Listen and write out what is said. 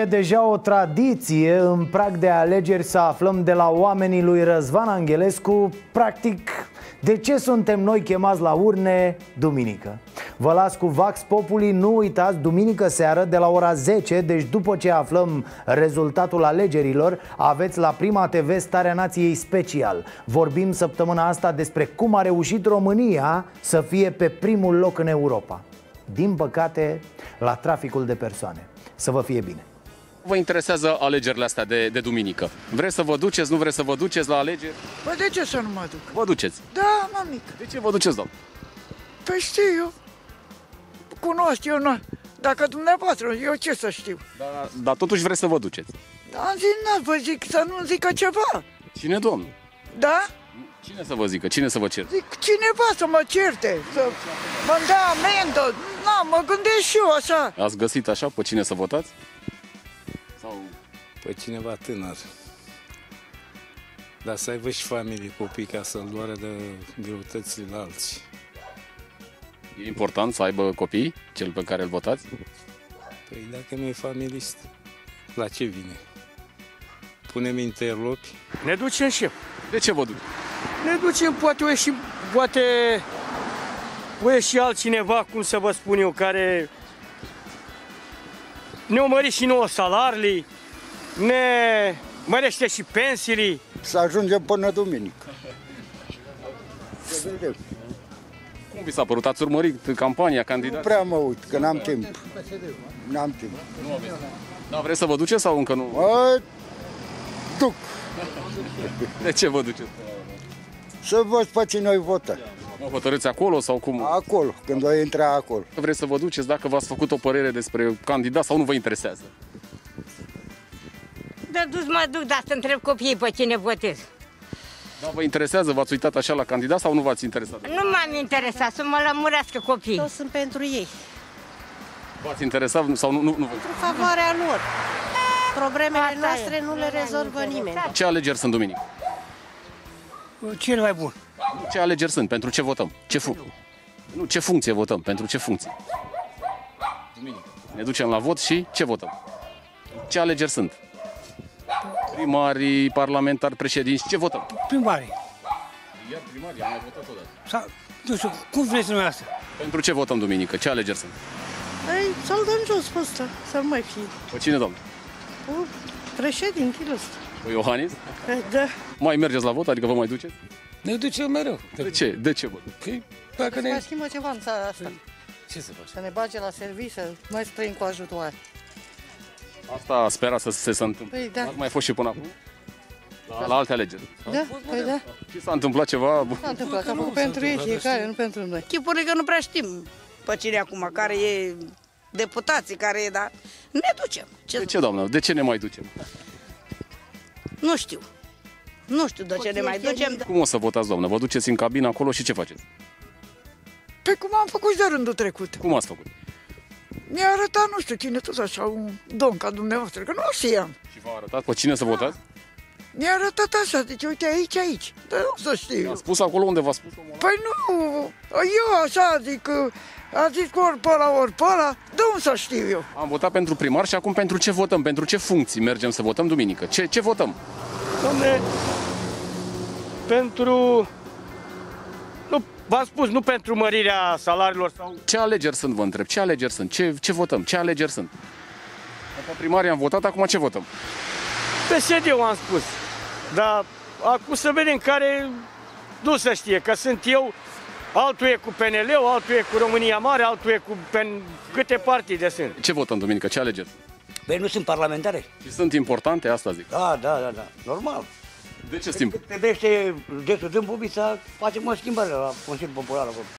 E deja o tradiție în prag de alegeri să aflăm de la oamenii lui Răzvan Anghelescu, practic, de ce suntem noi chemați la urne duminică. Vă las cu Vax Populi, nu uitați, duminică seară de la ora 10, deci după ce aflăm rezultatul alegerilor, aveți la Prima TV Starea Nației special. Vorbim săptămâna asta despre cum a reușit România să fie pe primul loc în Europa. Din păcate, la traficul de persoane. Să vă fie bine! Vă interesează alegerile astea de duminică? Vreți să vă duceți, nu vreți să vă duceți la alegeri? Păi de ce să nu mă duc? Vă duceți? Da, mămică. De ce vă duceți, doamnă? Păi știu eu. Cunosc eu, nu. Dacă dumneavoastră, eu ce să știu? Dar totuși vreți să vă duceți? Da, am zis, vă zic să nu zică ceva. Cine, domnul? Da? Cine să vă zică? Cine să vă certe? Zic, cineva să mă certe, să mă-mi dea amendă. Na, mă gândesc și eu așa. Ați găsit așa pe cine să votați? Sau... Pe cineva tânăr. Dar să aibă și familie, copii, ca să-l doare de greutățile la alții. E important să aibă copii, cel pe care îl votați? Păi dacă nu e familist, la ce vine? Punem interlopi? Ne ducem și eu. De ce vă duc? Ne ducem, poate o ieși, poate o ieși altcineva, cum să vă spun eu, care ne mărește și nouă salariile, ne mărește și pensiile. Să ajungem până duminică. Să vedem. Cum vi s-a părut? Ați urmărit campania, candidat? Nu prea mă uit, că n-am timp. N-am timp. Nu aveți. Dar vreți să vă duceți sau încă nu? Mă duc. De ce vă duceți? Să văd pe cine o votă. Mă hotărâți acolo sau cum? Acolo, când o intra acolo. Vreți să vă duceți dacă v-ați făcut o părere despre candidat sau nu vă interesează? Da, dus mă duc, dar să întreb copiii pe cine votez. Da, vă interesează? V-ați uitat așa la candidat sau nu v-ați interesat? Nu m-am interesat, să mă lămurească copiii. Eu sunt pentru ei. V-ați interesat sau nu? Pentru favoarea lor. Problemele noastre nu le rezolvă nimeni. Ce alegeri sunt duminică? Cel mai bun. Ce alegeri sunt? Pentru ce votăm? Ce funcție votăm? Pentru ce funcție? Duminică. Ne ducem la vot și ce votăm? Ce alegeri sunt? Primarii, parlamentari, președinți, ce votăm? Primarii. Iar primarii, am mai votat odată. Nu știu, cum vreți noi asta? Pentru ce votăm duminică? Ce alegeri sunt? Să-l dăm jos pe ăsta, să nu mai fie. Pe cine, doamne? Președintele ăsta. Pe Iohannis? Da. Mai mergeți la vot? Adică vă mai duceți? Ne ducem mereu. De ce? De ce votăm? Păi, dacă ne... Să mai schimbă ceva în țara asta. Ce se face? Să ne bage la serviciu, să mai străim cu ajutoare. Asta spera să se întâmple. Păi, da. Ați mai fost și până acum? La alte alegeri. Da, păi da. Și s-a întâmplat ceva? S-a întâmplat, că nu pentru ei fiecare, nu pentru noi. Chipurile că nu prea știm pe cine acum, care e deputații, care e, dar ne ducem. De ce, doamnă? De ce ne mai ducem? Nu știu. Nu știu de ce ne mai ducem. Cum o să votați, doamnă? Vă duceți în cabină acolo și ce faceți? Pe cum am făcut și de rândul trecut. Cum ați făcut? Mi-a arătat, nu știu cine, tot așa, un domn ca dumneavoastră, că nu o știam. Și v-a arătat pe cine să votați? Mi-a arătat așa, deci uite aici, aici, dar nu să știu. A spus acolo unde v-a spus? Păi nu, eu așa zic, a zis că ori pe ăla, de unde să știu eu? Am votat pentru primar și acum pentru ce votăm, pentru ce funcții mergem să votăm duminică? Ce votăm? Dom'le, pentru... V-am spus, nu pentru mărirea salariilor sau... Ce alegeri sunt, vă întreb? Ce alegeri sunt? Ce votăm? Ce alegeri sunt? După primarii am votat, acum ce votăm? PSD-ul am spus. Dar acum să vedem care nu se știe, că sunt eu, altul e cu PNL-ul, altul e cu România Mare, altul e cu câte partide sunt. Ce votăm duminică? Ce alegeri? Băi, nu sunt parlamentare. Și sunt importante, asta zic. Da, da, da, da. Normal. De ce timp? Trebuie să de Bubița, facem o schimbare la Consiliul Popular acolo.